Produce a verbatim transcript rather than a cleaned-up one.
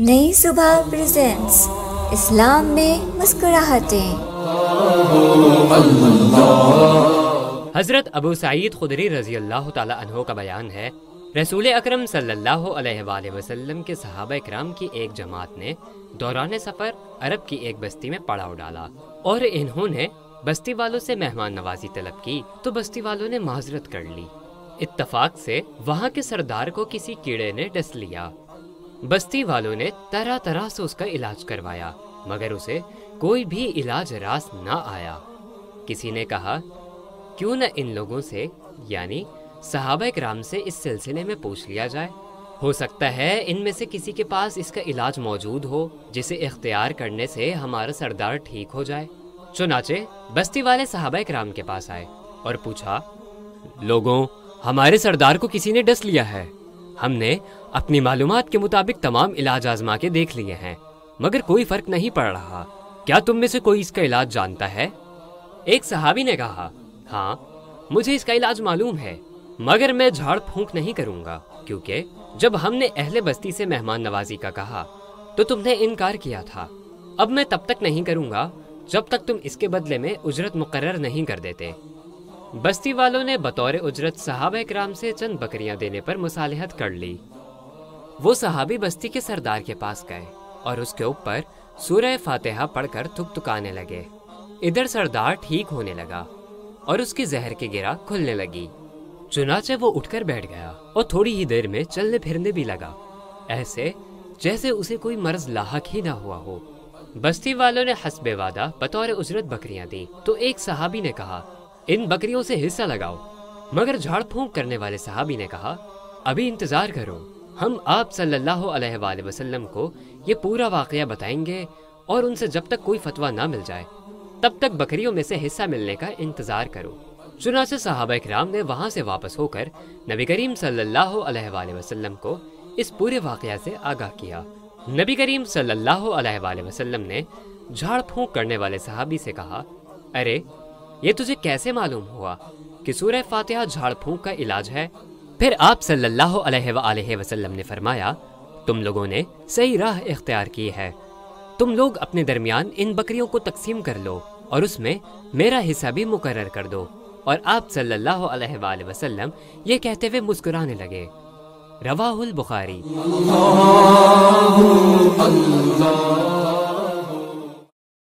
नई सुबह प्रेजेंट्स इस्लाम में मुस्कुराहतें। हजरत अबू सईद खुदरी रजी अल्लाह ताला अन्हो का बयान है, रसूल अकरम सल्लल्लाहु अलैहि वसल्लम के सहाबा इकराम की एक जमात ने दौरान सफ़र अरब की एक बस्ती में पड़ाव डाला और इन्होंने बस्ती वालों से मेहमान नवाजी तलब की तो बस्ती वालों ने माजरत कर ली। इत्तफाक से वहाँ के सरदार को किसी कीड़े ने डस लिया। बस्ती वालों ने तरह तरह से उसका इलाज करवाया मगर उसे कोई भी इलाज रास ना आया। किसी ने कहा क्यों न इन लोगों से यानी सहाबा किराम से इस सिलसिले में पूछ लिया जाए, हो सकता है इनमें से किसी के पास इसका इलाज मौजूद हो जिसे इख्तियार करने से हमारा सरदार ठीक हो जाए। चुनाचे बस्ती वाले सहाबा किराम के पास आए और पूछा, लोगों हमारे सरदार को किसी ने डस लिया है, हमने अपनी मालूमात के मुताबिक तमाम इलाज आजमा के देख लिए हैं मगर कोई फर्क नहीं पड़ रहा, क्या तुम में से कोई इसका इलाज जानता है? एक सहाबी ने कहा, हाँ मुझे इसका इलाज मालूम है मगर मैं झाड़ फूंक नहीं करूँगा क्योंकि जब हमने अहले बस्ती से मेहमान नवाजी का कहा तो तुमने इनकार किया था, अब मैं तब तक नहीं करूँगा जब तक तुम इसके बदले में उजरत मुकर्रर नहीं कर देते। बस्ती वालों ने बतौर उजरत सहाबा किराम से चंद बकरियां देने पर मुसालहत कर ली। वो सहाबी बस्ती के सरदार के पास गए और उसके ऊपर सूरह फातिहा पढ़कर थुकथुकाने लगे। इधर सरदार ठीक होने लगा और उसकी जहर की गिरा खुलने लगी। चुनाचे वो उठकर बैठ गया और थोड़ी ही देर में चलने फिरने भी लगा, ऐसे जैसे उसे कोई मर्ज लाहक ही ना हुआ हो। बस्ती वालों ने हस्बे वादा बतौर उजरत बकरियां दी तो एक सहाबी ने कहा, इन बकरियों से हिस्सा लगाओ, मगर झाड़ फूंक करने वाले सहाबी ने कहा, अभी इंतजार करो, हम आप सल्लल्लाहु अलैहि वसल्लम को ये पूरा वाकया बताएंगे और उनसे जब तक कोई फतवा ना मिल जाए तब तक बकरियों में से हिस्सा मिलने का इंतजार करो। चुनांचे सहाबा किराम ने वहाँ से वापस होकर नबी करीम सल्लल्लाहु अलैहि वसल्लम को इस पूरे वाकया से आगाह किया। नबी करीम सल्लल्लाहु अलैहि वसल्लम ने झाड़ फूंक करने वाले सहाबी से कहा, अरे ये तुझे कैसे मालूम हुआ कि सूरह फातिहा झाड़ फूंक का इलाज है? फिर आप सल्लल्लाहु अलैहि वसल्लम ने फरमाया, तुम लोगों ने सही राह इख्तियार की है, तुम लोग अपने दरमियान इन बकरियों को तकसीम कर लो और उसमें मेरा हिस्सा भी मुकर्रर कर दो। और आप सल्लल्लाहु अलैहि वसल्लम ये कहते हुए मुस्कुराने लगे। रवाहुल बुखारी।